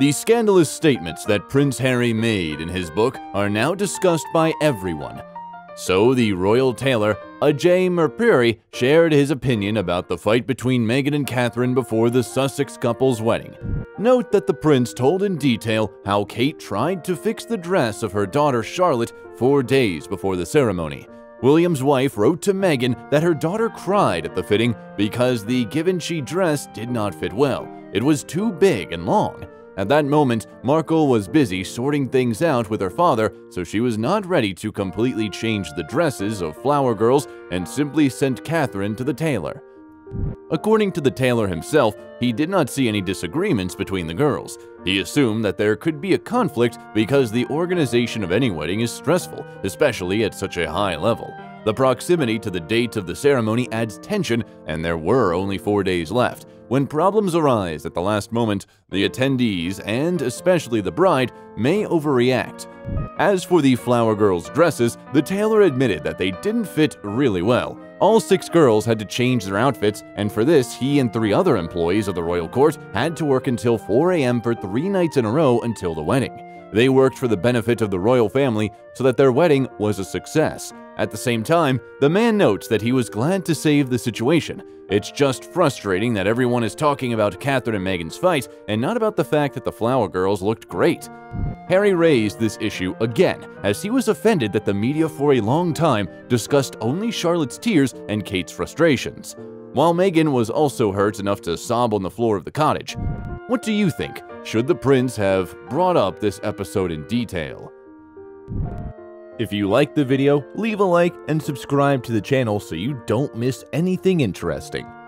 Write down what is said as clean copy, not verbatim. The scandalous statements that Prince Harry made in his book are now discussed by everyone. So the royal tailor, Ajay Mirpuri, shared his opinion about the fight between Meghan and Catherine before the Sussex couple's wedding. Note that the prince told in detail how Kate tried to fix the dress of her daughter Charlotte 4 days before the ceremony. William's wife wrote to Meghan that her daughter cried at the fitting because the Givenchy dress did not fit well. It was too big and long. At that moment, Markle was busy sorting things out with her father, so she was not ready to completely change the dresses of flower girls and simply sent Catherine to the tailor. According to the tailor himself, he did not see any disagreements between the girls. He assumed that there could be a conflict because the organization of any wedding is stressful, especially at such a high level. The proximity to the date of the ceremony adds tension, and there were only 4 days left. When problems arise at the last moment, the attendees, and especially the bride, may overreact. As for the flower girls' dresses, the tailor admitted that they didn't fit really well. All 6 girls had to change their outfits, and for this, he and 3 other employees of the royal court had to work until 4 a.m. for 3 nights in a row until the wedding. They worked for the benefit of the royal family so that their wedding was a success. At the same time, the man notes that he was glad to save the situation. It's just frustrating that everyone is talking about Catherine and Meghan's fight and not about the fact that the flower girls looked great. Harry raised this issue again, as he was offended that the media for a long time discussed only Charlotte's tears and Kate's frustrations, while Meghan was also hurt enough to sob on the floor of the cottage. What do you think? Should the prince have brought up this episode in detail? If you liked the video, leave a like and subscribe to the channel so you don't miss anything interesting.